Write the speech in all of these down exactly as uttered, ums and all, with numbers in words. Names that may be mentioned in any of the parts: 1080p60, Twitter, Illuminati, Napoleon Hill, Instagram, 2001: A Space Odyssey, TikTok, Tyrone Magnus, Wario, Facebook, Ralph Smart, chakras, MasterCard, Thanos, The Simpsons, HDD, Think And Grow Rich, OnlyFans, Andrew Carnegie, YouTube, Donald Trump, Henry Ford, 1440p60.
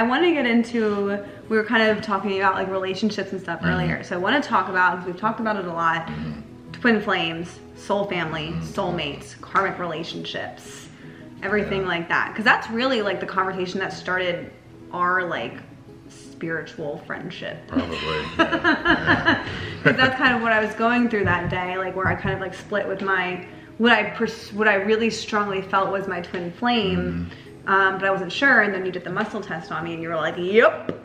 I want to get into, we were kind of talking about like relationships and stuff mm-hmm. earlier. So I want to talk about, because we've talked about it a lot, mm-hmm. twin flames, soul family, mm-hmm. soulmates, karmic relationships, everything yeah. like that. Because that's really like the conversation that started our like spiritual friendship. Probably. Yeah. Yeah. That's kind of what I was going through that day, like where I kind of like split with my, what I pers what I really strongly felt was my twin flame. Mm-hmm. Um, but I wasn't sure, and then you did the muscle test on me, and you were like, "Yep." Yep.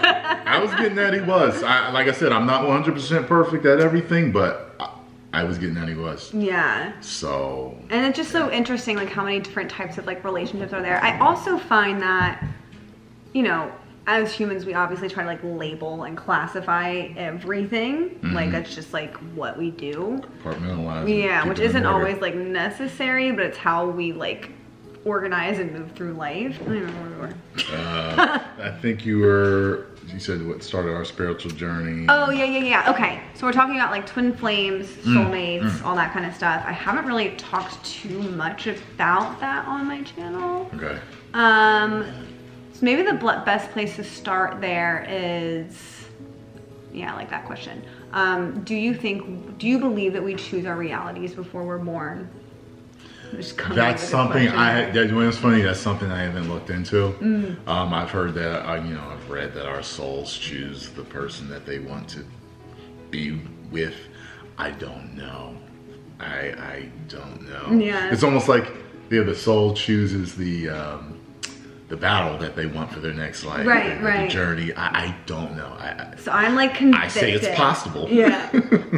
I was getting that he was. I, like I said, I'm not one hundred percent perfect at everything, but I, I was getting that he was. Yeah. So. And it's just yeah. so interesting, like how many different types of like relationships are there. I also find that, you know, as humans, we obviously try to like label and classify everything. Mm-hmm. Like that's just like what we do. Compartmentalize. Yeah, which isn't always like necessary, but it's how we like organize and move through life. I don't even know where we were. uh, I think you were, you said what started our spiritual journey. Oh yeah, yeah, yeah, okay. So we're talking about like twin flames, soulmates, mm, mm. all that kind of stuff. I haven't really talked too much about that on my channel. Okay. Um, so maybe the best place to start there is, yeah, like that question. Um, do you think, do you believe that we choose our realities before we're born? That's something I, that, when it's funny, that's something I haven't looked into. Mm. Um, I've heard that, uh, you know, I've read that our souls choose the person that they want to be with. I don't know. I, I don't know. Yeah. It's almost like yeah, the soul chooses the, um, the battle that they want for their next life. Right, right. The journey. I, I don't know. I, so I'm like convicted. I say it's possible. Yeah.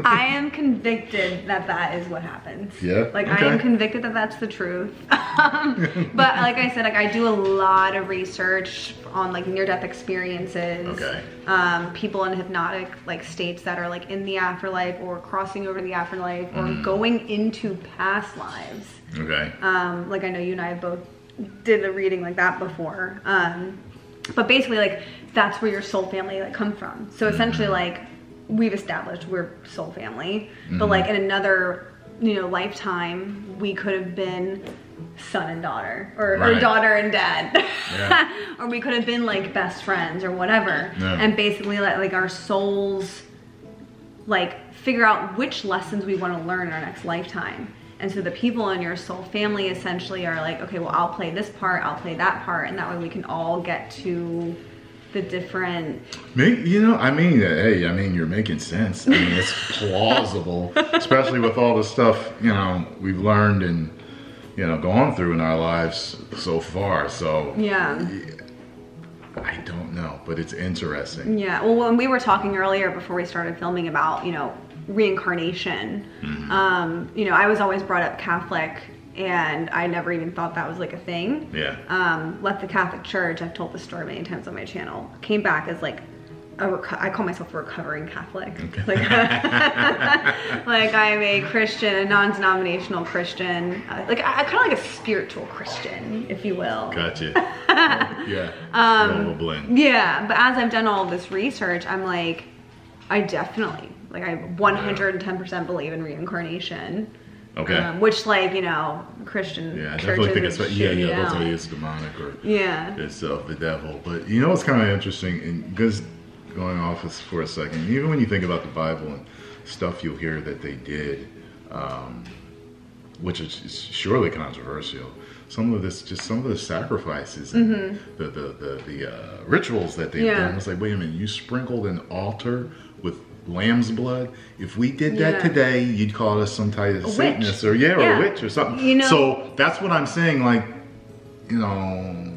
I am convicted that that is what happens. Yeah. Like okay. I am convicted that that's the truth. um, but like I said, like I do a lot of research on like near-death experiences. Okay. Um, people in hypnotic like states that are like in the afterlife or crossing over to the afterlife mm. or going into past lives. Okay. Um, like I know you and I have both did a reading like that before. Um, but basically like that's where your soul family like come from. So essentially like we've established we're soul family, mm-hmm. but like in another, you know, lifetime, we could have been son and daughter or, right. or daughter and dad, yeah. or we could have been like best friends or whatever. Yeah. And basically like, like our souls, like figure out which lessons we want to learn in our next lifetime. And so the people in your soul family essentially are like, okay, well, I'll play this part, I'll play that part, and that way we can all get to the different. Make, you know, I mean, hey, I mean, you're making sense. I mean, it's plausible, especially with all the stuff, you know, we've learned and, you know, gone through in our lives so far. So, yeah. yeah. I don't know, but it's interesting. Yeah. Well, when we were talking earlier before we started filming about, you know, reincarnation, mm-hmm. um, you know, I was always brought up Catholic and I never even thought that was like a thing. Yeah. Um, left the Catholic Church. I've told this story many times on my channel. Came back as like, a reco I call myself a recovering Catholic. Okay. Like, like I'm a Christian, a non-denominational Christian. Uh, like I, I kind of like a spiritual Christian, if you will. Gotcha. Yeah. Um, blend. Yeah. But as I've done all this research, I'm like, I definitely, like I one hundred ten percent believe in reincarnation. Okay. Um, which, like, you know, Christian. Yeah, I definitely think it's, yeah, yeah, that's why it's demonic or yeah. it's of the devil. But you know what's kind of interesting, and just going off for a second, even when you think about the Bible and stuff you'll hear that they did, um, which is, is surely controversial, some of this, just some of the sacrifices and mm-hmm. the, the, the, the uh, rituals that they've yeah. done, it's like, wait a minute, you sprinkled an altar with lamb's blood. If we did that yeah. today, you'd call us some type of Satanist or yeah, or yeah. a witch or something. You know, so that's what I'm saying. Like, you know,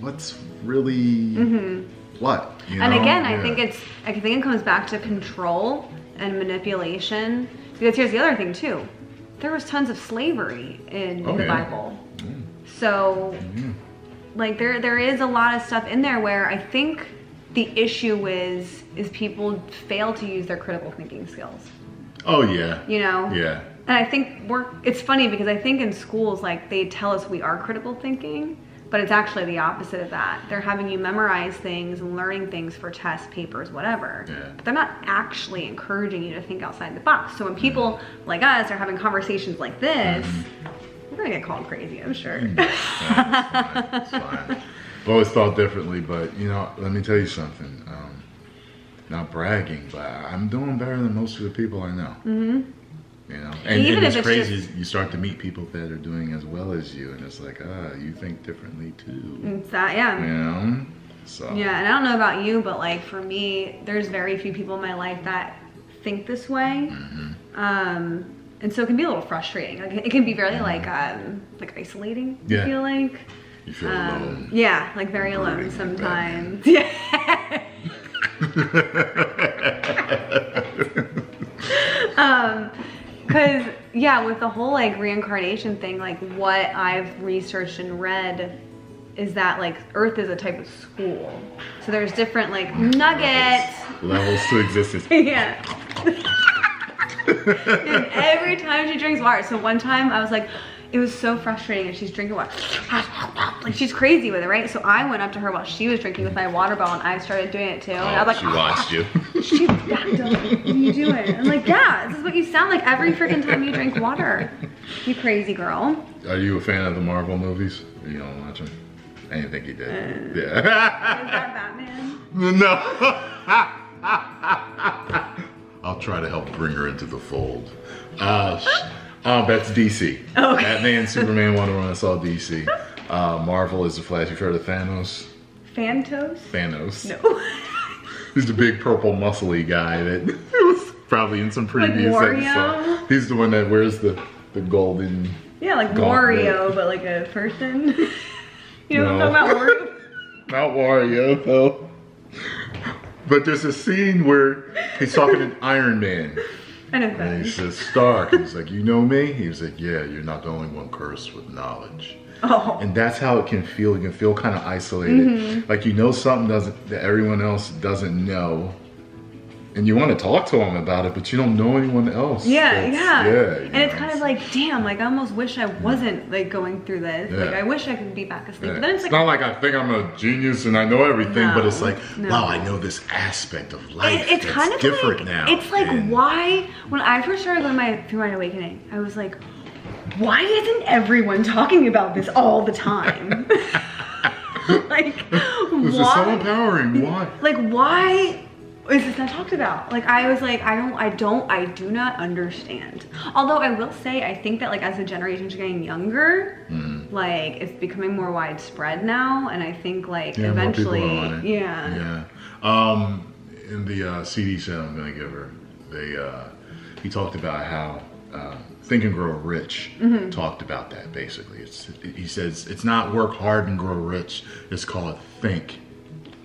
what's really mm-hmm. what? You and know? Again, yeah. I think it's. I think it comes back to control and manipulation. Because here's the other thing too. There was tons of slavery in oh, the yeah. Bible. Yeah. So, yeah. like there there is a lot of stuff in there where I think. The issue is, is people fail to use their critical thinking skills. Oh yeah. You know? Yeah. And I think we're, it's funny because I think in schools, like they tell us we are critical thinking, but it's actually the opposite of that. They're having you memorize things and learning things for tests, papers, whatever. Yeah. But they're not actually encouraging you to think outside the box. So when people mm-hmm. like us are having conversations like this, mm-hmm. we're gonna get called crazy, I'm sure. That's fine. That's fine. I've always thought differently, but you know, let me tell you something. Um, not bragging, but I'm doing better than most of the people I know. Mm-hmm. You know, and, and it's crazy. Just, you start to meet people that are doing as well as you, and it's like, ah, you think differently too. It's that, yeah. You know, so yeah, and I don't know about you, but like for me, there's very few people in my life that think this way, mm-hmm. um, and so it can be a little frustrating. Like, it can be very mm-hmm. like um, like isolating. Yeah. I feel like you feel um, alone. Yeah, like very alone sometimes. Like yeah. um. Because, yeah, with the whole, like, reincarnation thing, like, what I've researched and read is that, like, Earth is a type of school. So there's different, like, nuggets. Levels, levels to existence. Yeah. And every time she drinks water. So one time I was like, it was so frustrating, and she's drinking water. Like, she's crazy with it, right? So I went up to her while she was drinking with my water bottle, and I started doing it too. And oh, I was like, she oh, watched you. She backed up. What are you doing? I'm like, yeah, this is what you sound like every freaking time you drink water. You crazy girl. Are you a fan of the Marvel movies? Or you don't watch them? I didn't think you did. Uh, yeah. Is that Batman? No. I'll try to help bring her into the fold. Uh, Oh, that's D C. Oh, okay. Batman, Superman, Wonder Woman, that's all D C. Uh, Marvel is the Flash. You've heard of Thanos? Phantos? Thanos. No. He's the big purple muscly guy that was probably in some previous like episode. He's the one that wears the, the golden... Yeah, like gauntlet. Wario, but like a person. You know no. what I'm talking about? Wario? Not Wario, though. But there's a scene where he's talking to Iron Man. I know and he says, Stark. He's like, you know me? He was like, yeah, you're not the only one cursed with knowledge. Oh. And that's how it can feel. You can feel kind of isolated. Mm-hmm. Like you know something doesn't that everyone else doesn't know. And you want to talk to them about it, but you don't know anyone else. Yeah, yeah. yeah. And know, it's kind it's, of like, damn, like I almost wish I wasn't yeah. like going through this. Yeah. Like I wish I could be back asleep. Yeah. But then it's, it's like, not like I think I'm a genius and I know everything, no, but it's like, no. wow, I know this aspect of life. It, it's that's kind of different like, now. It's like and, why, when I first started going my, through my awakening, I was like, why isn't everyone talking about this all the time? Like, this why? Is so empowering. Why? Like why? Is this not talked about? Like I was like, I don't, I don't, I do not understand. Although I will say, I think that like as the generation's getting younger, mm. like it's becoming more widespread now, and I think like yeah, eventually, yeah, yeah. Um, in the uh, C D set I'm gonna give her, they uh, he talked about how uh, Think And Grow Rich mm-hmm. talked about that basically. It's he says it's not work hard and grow rich. It's call it think.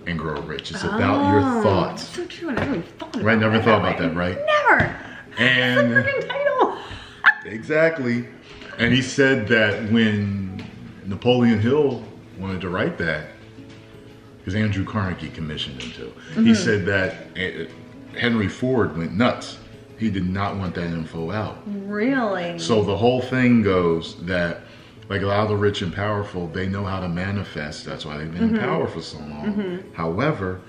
And grow rich. It's about oh, your thoughts. That's so true, and I never thought about right? Never that thought about that, right? Never. And freaking title. Exactly. And he said that when Napoleon Hill wanted to write that, because Andrew Carnegie commissioned him to, mm-hmm. he said that Henry Ford went nuts. He did not want that info out. Really? So the whole thing goes that. Like a lot of the rich and powerful, they know how to manifest. That's why they've been mm-hmm. in power for so long. Mm-hmm. However,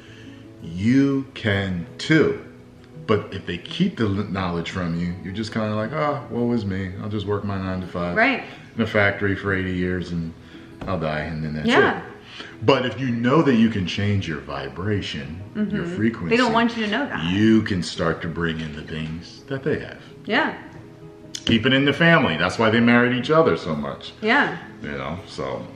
you can too. But if they keep the knowledge from you, you're just kind of like, oh, woe is me. I'll just work my nine to five right. in a factory for eighty years and I'll die and then that's yeah. it. But if you know that you can change your vibration, mm-hmm. your frequency. They don't want you to know that. You can start to bring in the things that they have. Yeah. Keep it in the family. That's why they married each other so much. Yeah. You know, so,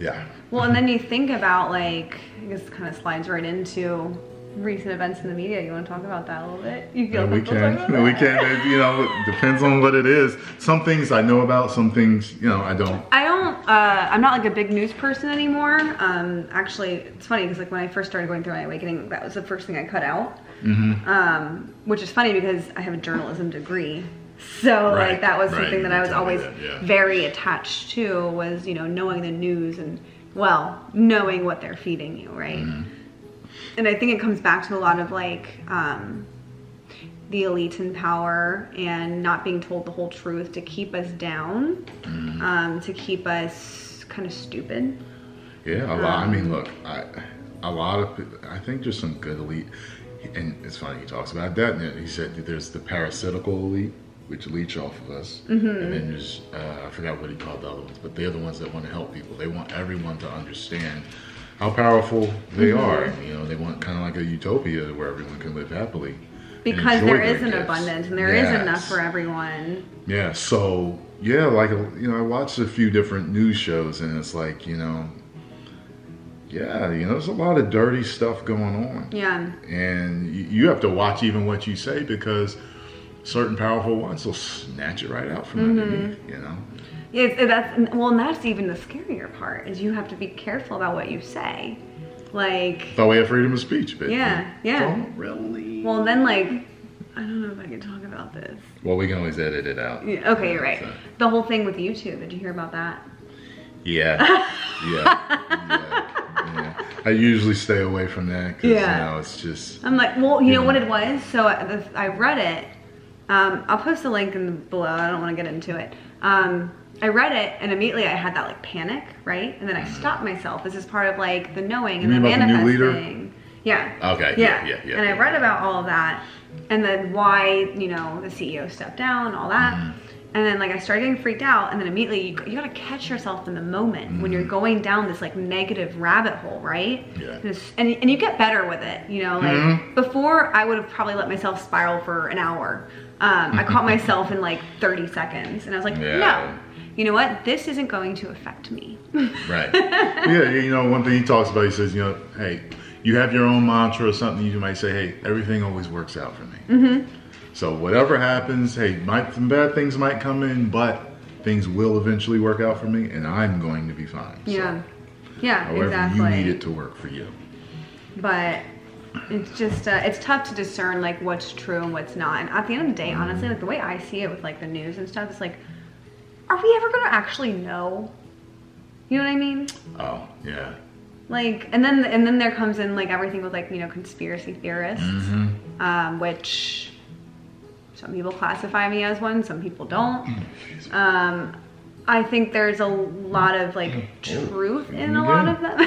yeah. Well, and then you think about like, I guess it kind of slides right into recent events in the media. You want to talk about that a little bit? You feel yeah, we can. No, we can. You know, it depends on what it is. Some things I know about, some things, you know, I don't. I don't, uh, I'm not like a big news person anymore. Um, actually, it's funny because like when I first started going through my awakening, that was the first thing I cut out. Mm-hmm. Um, which is funny because I have a journalism degree. So right, like that was right. something that I was always that, yeah. very attached to was, you know, knowing the news and well, knowing what they're feeding you, right? Mm-hmm. And I think it comes back to a lot of like um, the elites in power and not being told the whole truth to keep us down, mm-hmm. um, to keep us kind of stupid. Yeah, a lot. Um, I mean, look, I, a lot of, I think there's some good elite, and it's funny he talks about that. And he said that there's the parasitical elite. which leech off of us. Mm-hmm. And then there's, uh, I forgot what he called the other ones, but they're the ones that want to help people. They want everyone to understand how powerful they mm-hmm. are. You know, they want kind of like a utopia where everyone can live happily. Because there is an abundance and there yes. is enough for everyone. Yeah. So, yeah, like, you know, I watched a few different news shows and it's like, you know, yeah, you know, there's a lot of dirty stuff going on. Yeah. And you, you have to watch even what you say because certain powerful ones will snatch it right out from mm-hmm. underneath, you know? Yeah, that's, well, and that's even the scarier part is you have to be careful about what you say. Like... thought we had freedom of speech, but... Yeah, yeah. Don't really... Well, then, like, I don't know if I can talk about this. Well, we can always edit it out. Yeah, okay, you're right. So. The whole thing with YouTube, did you hear about that? Yeah. yeah. yeah. Yeah. I usually stay away from that because yeah. you know, it's just... I'm like, well, you, you know, know what it was? So I, I read it. Um, I'll post the link in the below. I don't want to get into it. Um, I read it and immediately I had that like panic, right? And then I stopped myself. This is part of like the knowing and you the manifesting. The new leader? Yeah. Okay. Yeah. Yeah. yeah, yeah and yeah. I read about all of that and then why, you know, the C E O stepped down, all that. Mm-hmm. And then like I started getting freaked out and then immediately you, you gotta catch yourself in the moment mm-hmm. when you're going down this like negative rabbit hole, right? Yeah. And, and, and you get better with it, you know, like mm-hmm. before I would have probably let myself spiral for an hour. Um, I caught myself in like thirty seconds and I was like, yeah. no, you know what? This isn't going to affect me. Right. Yeah, you know, one thing he talks about, he says, you know, hey, you have your own mantra or something, you might say, hey, everything always works out for me. Mm-hmm. So whatever happens, hey, might, some bad things might come in, but things will eventually work out for me, and I'm going to be fine. Yeah, so, yeah, however exactly. However you need it to work for you. But it's just, uh, it's tough to discern, like, what's true and what's not. And at the end of the day, honestly, like, the way I see it with, like, the news and stuff, it's like, are we ever going to actually know? You know what I mean? Oh, yeah. Like, and then, and then there comes in, like, everything with, like, you know, conspiracy theorists, mm-hmm. um, which... some people classify me as one, some people don't. Um, I think there's a lot of like truth in a lot of them.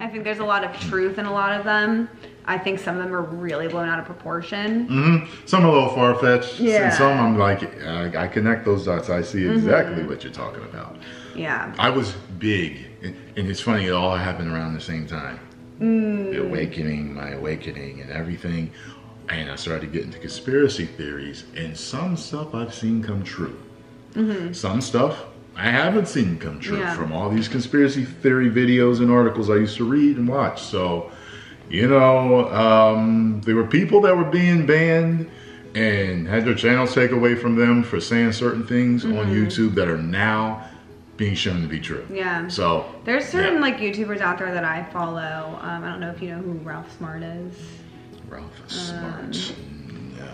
I think there's a lot of truth in a lot of them. I think some of them are really blown out of proportion. Mm-hmm. Some are a little far-fetched. Yeah. And some I'm like, I, I connect those dots. I see exactly mm-hmm. what you're talking about. Yeah. I was big, and it's funny, it all happened around the same time. Mm. The awakening, my awakening and everything. And I started getting into conspiracy theories, and some stuff I've seen come true. Mm-hmm. Some stuff I haven't seen come true yeah. from all these conspiracy theory videos and articles I used to read and watch. So, you know, um, there were people that were being banned and had their channels taken away from them for saying certain things mm-hmm. on YouTube that are now being shown to be true. Yeah. So there's certain yeah. like YouTubers out there that I follow. Um, I don't know if you know who Ralph Smart is. Ralph Smart. Um, no.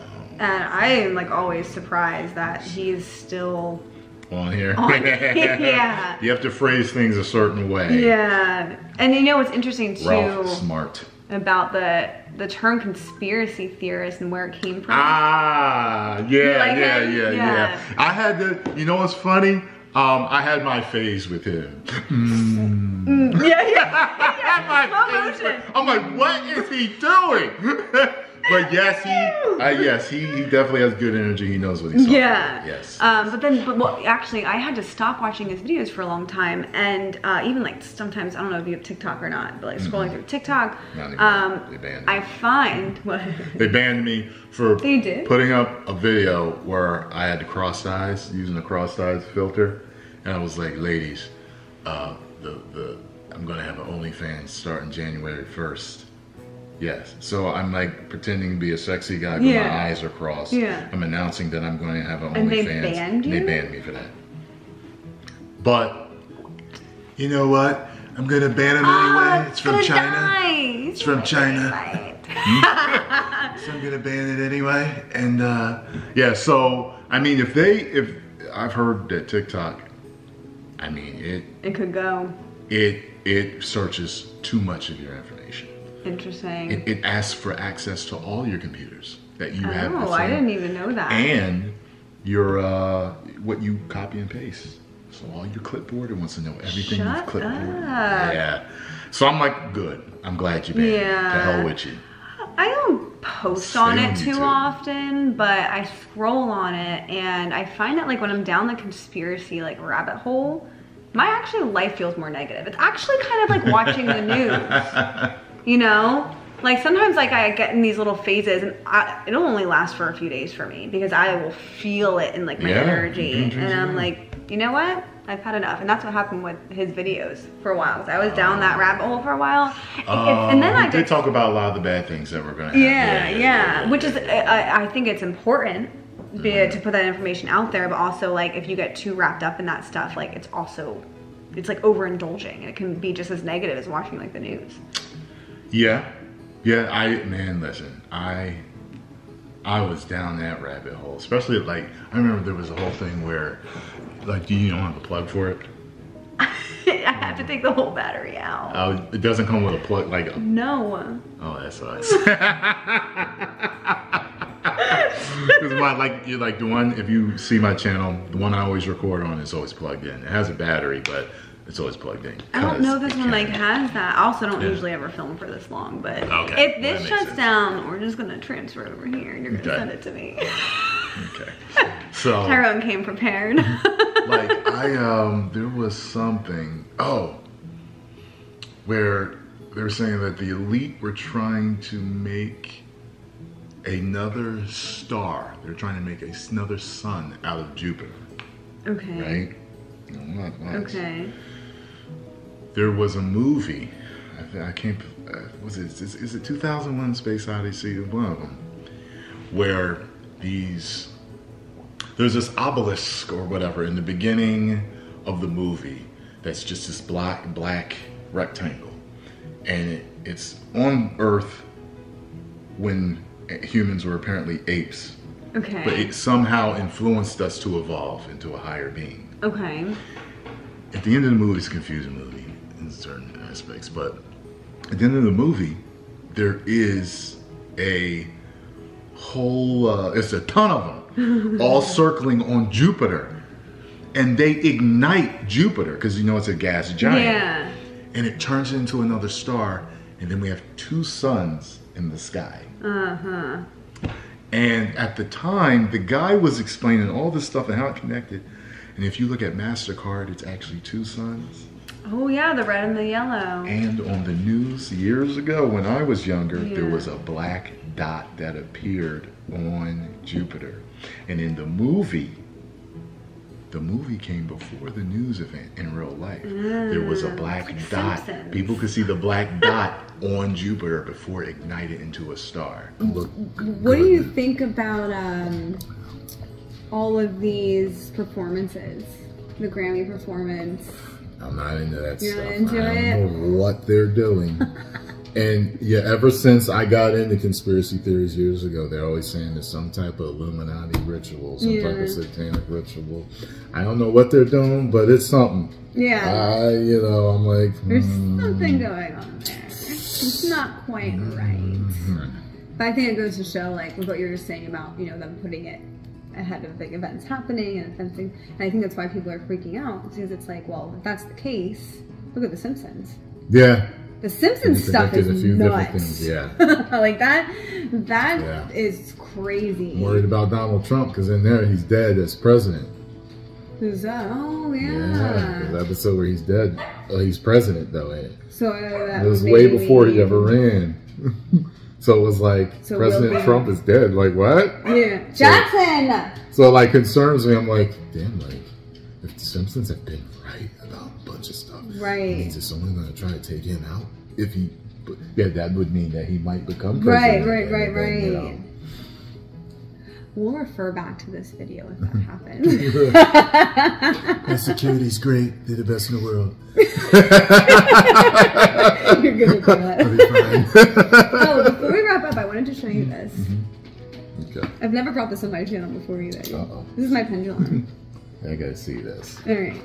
And I am like always surprised that he's still on here. On yeah. You have to phrase things a certain way. Yeah. And you know what's interesting too? Ralph Smart. About the the term conspiracy theorist and where it came from. Ah, yeah, like yeah, yeah, yeah, yeah. I had to, you know what's funny? Um, I had my phase with him. Mm. Mm, yeah, yeah, yeah. Slow motion. I'm like, what is he doing? But yes, he, uh, yes, he, he definitely has good energy. He knows what he's talking yeah. about. Yes. Um, but then, but well, actually, I had to stop watching his videos for a long time, and uh, even like sometimes I don't know if you have TikTok or not, but like scrolling mm-hmm. through TikTok, not um, they banned me. I find what they banned me for. They did putting up a video where I had to cross eyes using the cross eyes filter, and I was like, ladies, uh, the the I'm gonna have an OnlyFans starting January first. Yes. So I'm like pretending to be a sexy guy, but yeah. my eyes are crossed. Yeah. I'm announcing that I'm going to have an OnlyFans. And they banned you? And they banned me for that. But you know what? I'm going to ban him oh, anyway. It's, it's from China. Die. It's from China. So I'm going to ban it anyway. And uh, yeah, so I mean, if they, if I've heard that TikTok, I mean, it. It could go. It, it searches too much of your information. Interesting. It, it asks for access to all your computers that you oh, have. Oh, I didn't even know that. And your uh, what you copy and paste. So all your clipboard, it wants to know everything Shut you've clipboarded. Up. Yeah. So I'm like, good. I'm glad you banned yeah. me. To hell with you. I don't post on it too often, but I scroll on it and I find that like when I'm down the conspiracy like rabbit hole, my actual life feels more negative. It's actually kind of like watching the news, you know? Like sometimes like I get in these little phases and I, it'll only last for a few days for me because I will feel it in like my yeah, energy and I'm like, you know what? I've had enough. And that's what happened with his videos for a while. So I was down uh, that rabbit hole for a while. Uh, and then I did talk about a lot of the bad things that were going to happen. Yeah, yeah, yeah. yeah. Which is, I, I think it's important mm-hmm. be, to put that information out there, but also like if you get too wrapped up in that stuff, like it's also, it's like overindulging and it can be just as negative as watching like the news. Yeah. Yeah, I, man, listen, I, I was down that rabbit hole, especially like, I remember there was a whole thing where, like, you don't have a plug for it. I have to take the whole battery out. Oh, it doesn't come with a plug, like. A, no. Oh, that sucks. Because my, like, you're like the one, if you see my channel, the one I always record on is always plugged in. It has a battery, but it's always plugged in. I don't know this one like has that. I also don't yeah. usually ever film for this long, but okay. if this shuts sense. down, we're just gonna transfer it over here and you're gonna okay. send it to me. Okay. So Tyrone came prepared. Like I um there was something oh where they were saying that the elite were trying to make another star. They're trying to make a, another sun out of Jupiter. Okay. Right? No, not nice. Okay. There was a movie, I, I can't, uh, was it, is, is it two thousand one Space Odyssey, one of them, where these, there's this obelisk or whatever in the beginning of the movie that's just this black, black rectangle. And it, it's on Earth when humans were apparently apes. Okay. But it somehow influenced us to evolve into a higher being. Okay. At the end of the movie, it's a confusing movie in certain aspects, but at the end of the movie, there is a whole, uh, it's a ton of them, all circling on Jupiter. And they ignite Jupiter, because you know it's a gas giant. Yeah. And it turns into another star, and then we have two suns in the sky. Uh-huh. And at the time, the guy was explaining all this stuff and how it connected. And if you look at MasterCard, it's actually two suns. Oh yeah, the red and the yellow. And on the news years ago, when I was younger, yeah. there was a black dot that appeared on Jupiter. And in the movie, the movie came before the news event in real life. Mm. There was a black like dot. Simpsons. People could see the black dot on Jupiter before it ignited into a star. Look what good. do you think about um, all of these performances, the Grammy performance? I'm not into that You're stuff. Not into I it? don't know what they're doing. And yeah, ever since I got into conspiracy theories years ago, they're always saying there's some type of Illuminati ritual, some yeah. type of satanic ritual. I don't know what they're doing, but it's something. Yeah. I, you know, I'm like, hmm. there's something going on there. It's not quite right. Mm-hmm. But I think it goes to show, like, with what you were just saying about, you know, them putting it ahead of like events happening and events, and I think that's why people are freaking out, because it's like, well, if that's the case, look at The Simpsons. Yeah. The Simpsons stuff is a few nuts. Different things, yeah. Like that, that yeah. is crazy. I'm worried about Donald Trump because in there he's dead as president. Who's that? Oh yeah. Yeah, the episode where he's dead. Oh, he's president though. Yeah. So uh, that it was way before he ever ran. So it was like, so President Will Trump is dead. Like, what? Yeah. Jackson! So, so it like concerns me. I'm like, damn, like, if the Simpsons have been right about a bunch of stuff, right, it means if someone's going to try to take him out, if he, yeah, that would mean that he might become president. Right, right, right, right. You know. We'll refer back to this video if that happens. My security's great. They're the best in the world. You're going to do that. I'll be fine. Oh, before we wrap up, I wanted to show you this. Mm-hmm. Okay. I've never brought this on my channel before either. Uh-oh. This is my pendulum. I got to see this. All right.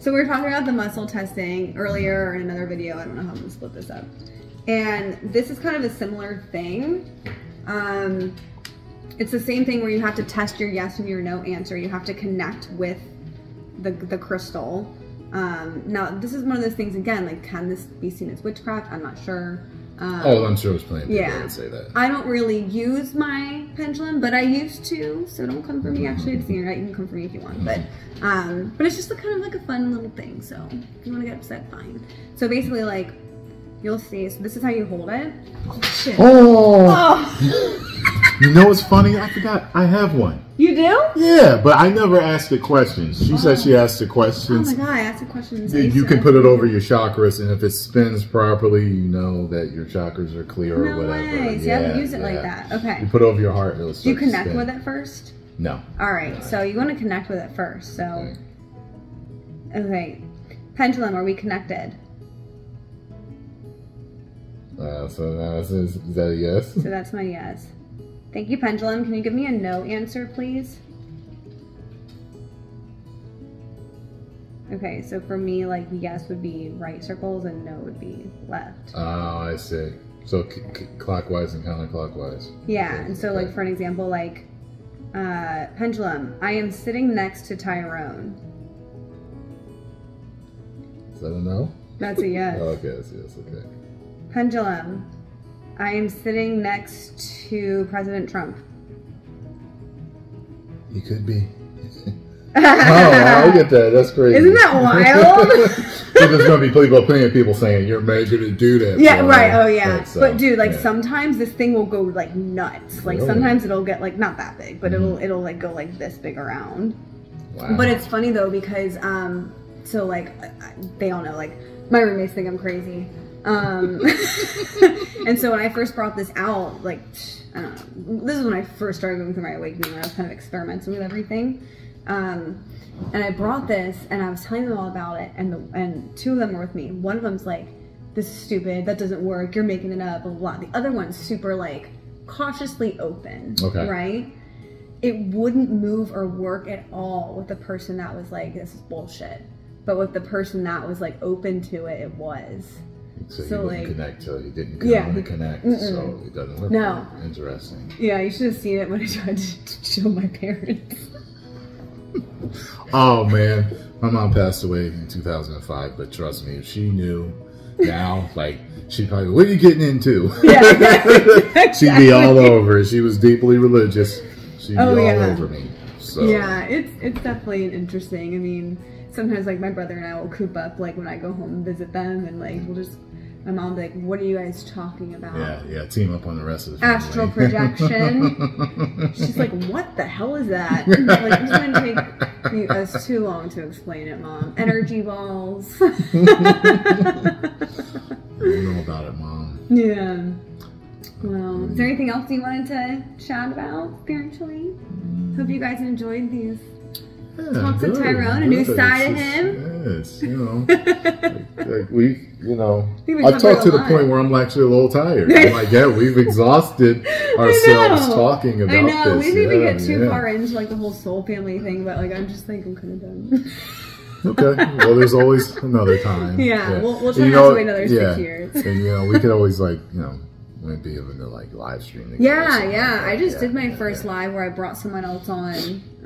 So we were talking about the muscle testing earlier in another video. I don't know how I'm going to split this up. And this is kind of a similar thing. Um... It's the same thing where you have to test your yes and your no answer. You have to connect with the, the crystal Um, now, this is one of those things, again, like, can this be seen as witchcraft? I'm not sure. Um, oh, I'm sure there's plenty of people yeah. that would say that. I don't really use my pendulum, but I used to, so don't come for me. Actually, it's near right. You can come for me if you want, but um, but it's just a, kind of like a fun little thing, so if you want to get upset, fine. So basically, like, you'll see. So this is how you hold it. Oh, shit. Oh! oh. You know what's funny? I forgot. I have one. You do? Yeah, but I never asked the questions. She oh. said she asked the questions. Oh my god, I asked the questions. You, you can put it over your chakras, and if it spins properly, you know that your chakras are clear no or whatever. Way. So yeah, you haven't used it yeah. like that. Okay. You put it over your heart. It'll start do you connect to spin. with it first? No. All right, no. so you want to connect with it first. So, okay. okay. Pendulum, are we connected? Uh, so that's, is that a yes? So that's my yes. Thank you, pendulum. Can you give me a no answer, please? Okay, so for me, like, yes would be right circles and no would be left. Oh, I see. So c c clockwise and counterclockwise. Yeah, okay. And so, like, for an example, like, uh, pendulum, I am sitting next to Tyrone. Is that a no? That's a yes. Oh, okay, that's a yes, okay. Pendulum, I am sitting next to President Trump. You could be. Oh, I get that. That's crazy. Isn't that wild? There's going to be people, plenty of people saying you're major to do that. Yeah, right. Oh, yeah. Like, so, but dude, like yeah. sometimes this thing will go like nuts. Like really? Sometimes it'll get like not that big, but mm-hmm. it'll it'll like go like this big around. Wow. But it's funny though because um, so like they all know like my roommates think I'm crazy. Um, and so when I first brought this out, like, I don't know, this is when I first started going through my awakening, when I was kind of experimenting with everything. Um, and I brought this and I was telling them all about it. And, the, and two of them were with me. One of them's like, this is stupid. That doesn't work. You're making it up. Blah, blah, blah. The other one's super like cautiously open. Okay. Right. It wouldn't move or work at all with the person that was like, this is bullshit. But with the person that was like open to it, it was. So, so you didn't like, connect, so you didn't come yeah. to connect, mm-mm. so it doesn't work. No. Right. Interesting. Yeah, you should have seen it when I tried to show my parents. Oh, man. My mom passed away in two thousand five, but trust me, if she knew now, like, she'd probably go, what are you getting into? Yeah, exactly. She'd be all over. She was deeply religious. She'd oh, be all yeah. over me. So. Yeah, it's, it's definitely interesting. I mean, sometimes, like, my brother and I will coop up, like, when I go home and visit them, and, like, we'll just... My mom be like, what are you guys talking about? Yeah, yeah, team up on the rest of the family. Astral projection. She's like, what the hell is that? And like, it's going to take us too long to explain it, Mom. Energy balls. You know about it, Mom. Yeah. Well, is there anything else you wanted to chat about spiritually? Hope you guys enjoyed these. Yeah, Talk to Tyrone, a new good. side of him. Yes, you know, like, like we, you know, I I've talked to the point where I'm actually a little tired. I'm like, yeah, we've exhausted ourselves talking about this. I know, this. we didn't yeah, even get too yeah. far into like the whole soul family thing, but like I'm just like, I'm kind of done. Okay, well, there's always another time. Yeah, yeah. we'll, we'll try and, to know, wait another yeah. six years. And you know, we could always like, you know. Might be even the like live stream. Yeah, yeah. Like I just yeah, did my yeah, first yeah. live where I brought someone else on.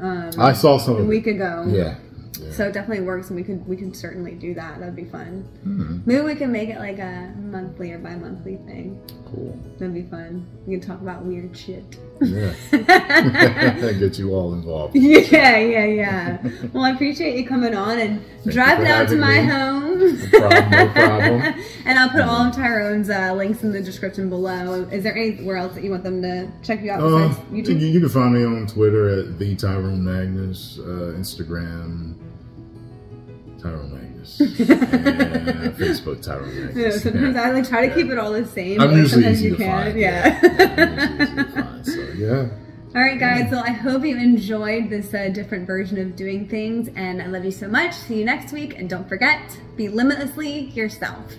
Um, I saw some a week ago. Yeah, yeah. So it definitely works, and we could we can certainly do that. That'd be fun. Mm-hmm. Maybe we can make it like a monthly or bi-monthly thing. Cool. That'd be fun. We can talk about weird shit. Yeah. Get you all involved. Yeah, yeah, yeah. Well, I appreciate you coming on and Thank driving out to my me. home. No problem, no problem. And I'll put um, all of Tyrone's uh, links in the description below. Is there anywhere else that you want them to check you out besides uh, YouTube? You, you can find me on Twitter at the Tyrone Magnus, uh, Instagram Tyrone Magnus, and Facebook Tyrone Magnus. Yeah, sometimes yeah. I like try to yeah. keep it all the same. I'm usually sometimes easy you to can. Find. Yeah. yeah. yeah Yeah. All right, guys. Well, I hope you enjoyed this uh, different version of doing things, and I love you so much. See you next week, and don't forget, be limitlessly yourself.